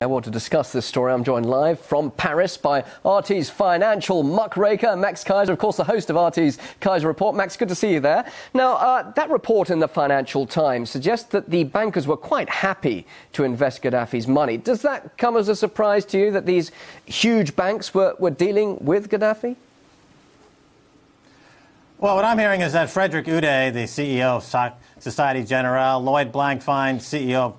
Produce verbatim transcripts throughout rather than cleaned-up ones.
I want to discuss this story. I'm joined live from Paris by R T's financial muckraker, Max Keiser, of course, the host of R T's Keiser Report. Max, good to see you there. Now, uh, that report in the Financial Times suggests that the bankers were quite happy to invest Gaddafi's money. Does that come as a surprise to you that these huge banks were, were dealing with Gaddafi? Well, what I'm hearing is that Frédéric Oudéa, the C E O of so Société Générale, Lloyd Blankfein, C E O of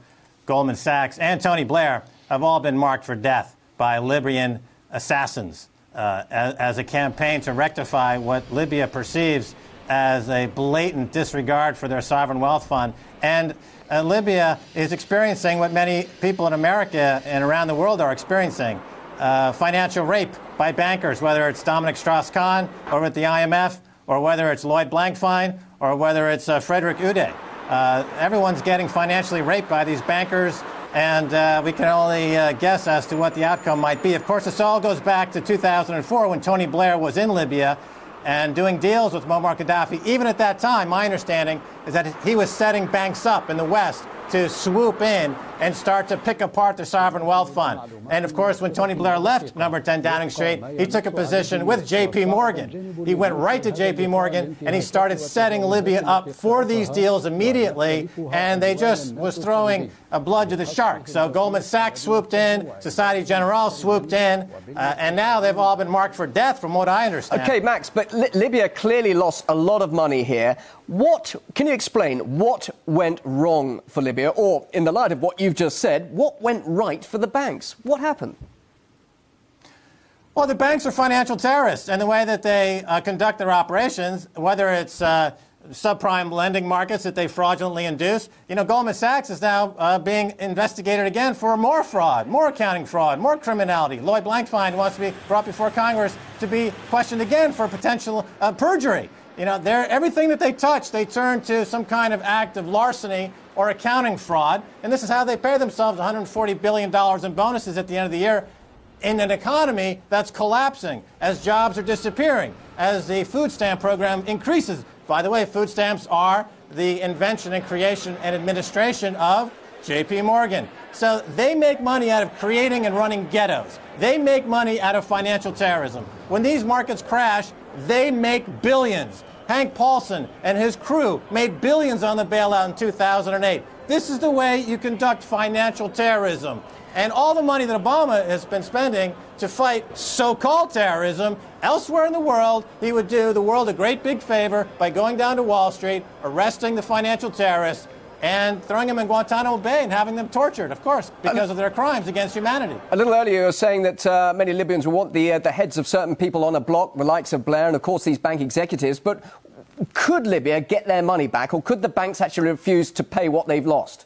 Goldman Sachs, and Tony Blair have all been marked for death by Libyan assassins uh, as, as a campaign to rectify what Libya perceives as a blatant disregard for their sovereign wealth fund. And uh, Libya is experiencing what many people in America and around the world are experiencing, uh, financial rape by bankers, whether it's Dominic Strauss Kahn over at the I M F, or whether it's Lloyd Blankfein, or whether it's uh, Frédéric Oudéa. Uh, everyone's getting financially raped by these bankers, and uh, we can only uh, guess as to what the outcome might be. Of course, this all goes back to two thousand four when Tony Blair was in Libya and doing deals with Muammar Gaddafi. Even at that time, my understanding is that he was setting banks up in the West to swoop in and start to pick apart the sovereign wealth fund. And of course, when Tony Blair left number ten Downing Street, he took a position with J P. Morgan. He went right to J P. Morgan and he started setting Libya up for these deals immediately, and they just was throwing a blood to the shark. So Goldman Sachs swooped in, Société Générale swooped in, uh, and now they've all been marked for death from what I understand. Okay, Max, but Li Libya clearly lost a lot of money here. What, can you explain what went wrong for Libya? Or, in the light of what you've just said, what went right for the banks? What happened? Well, the banks are financial terrorists, and the way that they uh, conduct their operations, whether it's uh, subprime lending markets that they fraudulently induce. You know, Goldman Sachs is now uh, being investigated again for more fraud, more accounting fraud, more criminality. Lloyd Blankfein wants to be brought before Congress to be questioned again for potential uh, perjury. You know, everything that they touch, they turn to some kind of act of larceny or accounting fraud. And this is how they pay themselves one hundred forty billion dollars in bonuses at the end of the year in an economy that's collapsing as jobs are disappearing, as the food stamp program increases. By the way, food stamps are the invention and creation and administration of J P. Morgan. So they make money out of creating and running ghettos. They make money out of financial terrorism. When these markets crash, they make billions. Hank Paulson and his crew made billions on the bailout in two thousand eight. This is the way you conduct financial terrorism. And all the money that Obama has been spending to fight so-called terrorism elsewhere in the world, he would do the world a great big favor by going down to Wall Street, arresting the financial terrorists, and throwing them in Guantanamo Bay and having them tortured, of course, because of their crimes against humanity. A little earlier, you were saying that uh, many Libyans will want the, uh, the heads of certain people on a block, the likes of Blair and, of course, these bank executives. But could Libya get their money back, or could the banks actually refuse to pay what they've lost?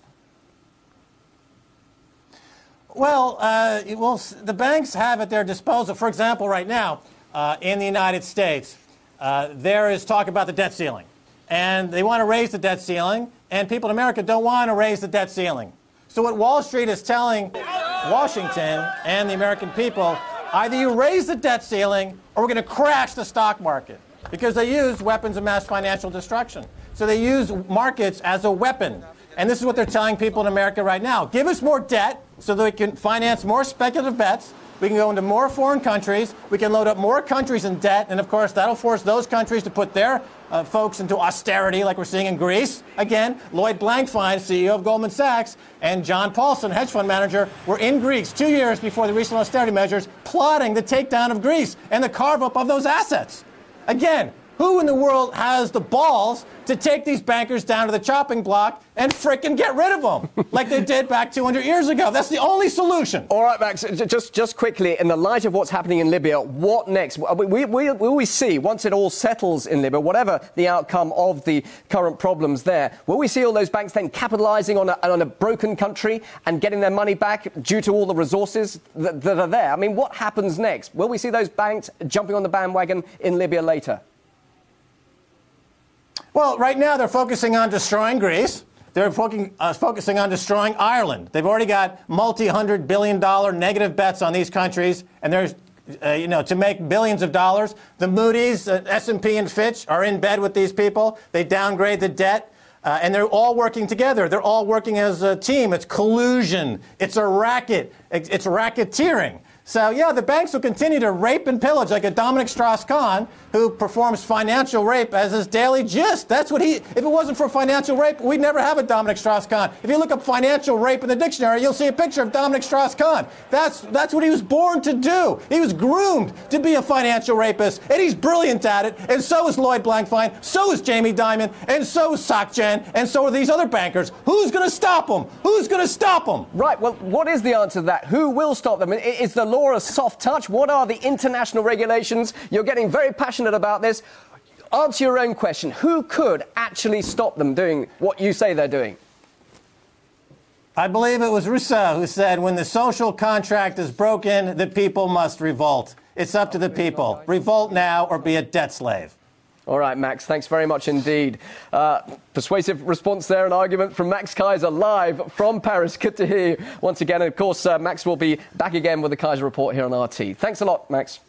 Well, uh, well the banks have at their disposal, for example, right now, uh, in the United States, uh, there is talk about the debt ceiling. And they want to raise the debt ceiling, and people in America don't want to raise the debt ceiling. So what Wall Street is telling Washington and the American people, either you raise the debt ceiling or we're going to crash the stock market, because they use weapons of mass financial destruction. So they use markets as a weapon. And this is what they're telling people in America right now. Give us more debt so that we can finance more speculative bets. We can go into more foreign countries. We can load up more countries in debt. And, of course, that'll force those countries to put their uh, folks into austerity like we're seeing in Greece. Again, Lloyd Blankfein, C E O of Goldman Sachs, and John Paulson, hedge fund manager, were in Greece two years before the recent austerity measures plotting the takedown of Greece and the carve-up of those assets. Again, who in the world has the balls to take these bankers down to the chopping block and frickin' get rid of them, like they did back two hundred years ago? That's the only solution. All right, Max, just, just quickly, in the light of what's happening in Libya, what next? We, we, will we see, once it all settles in Libya, whatever the outcome of the current problems there, will we see all those banks then capitalizing on a, on a broken country and getting their money back due to all the resources that, that are there? I mean, what happens next? Will we see those banks jumping on the bandwagon in Libya later? Well, right now they're focusing on destroying Greece. They're fo uh, focusing on destroying Ireland. They've already got multi-hundred billion dollar negative bets on these countries, and there's, uh, you know, to make billions of dollars. The Moody's, uh, S and P, and Fitch are in bed with these people. They downgrade the debt. Uh, and they're all working together. They're all working as a team. It's collusion. It's a racket. It's racketeering. So, yeah, the banks will continue to rape and pillage, like a Dominic Strauss Kahn, who performs financial rape as his daily gist. That's what he, if it wasn't for financial rape, we'd never have a Dominic Strauss Kahn. If you look up financial rape in the dictionary, you'll see a picture of Dominic Strauss Kahn. That's, that's what he was born to do. He was groomed to be a financial rapist, and he's brilliant at it, and so is Lloyd Blankfein, so is Jamie Dimon, and so is Sok Chen, and so are these other bankers. Who's going to stop them? Who's going to stop them? Right, well, what is the answer to that? Who will stop them? It's the law of soft touch? What are the international regulations? You're getting very passionate about this. Answer your own question. Who could actually stop them doing what you say they're doing? I believe it was Rousseau who said, when the social contract is broken, the people must revolt. It's up to the people. Revolt now or be a debt slave. All right, Max, thanks very much indeed. Uh, persuasive response there, an argument from Max Keiser live from Paris. Good to hear you once again. And, of course, uh, Max will be back again with the Keiser Report here on R T. Thanks a lot, Max.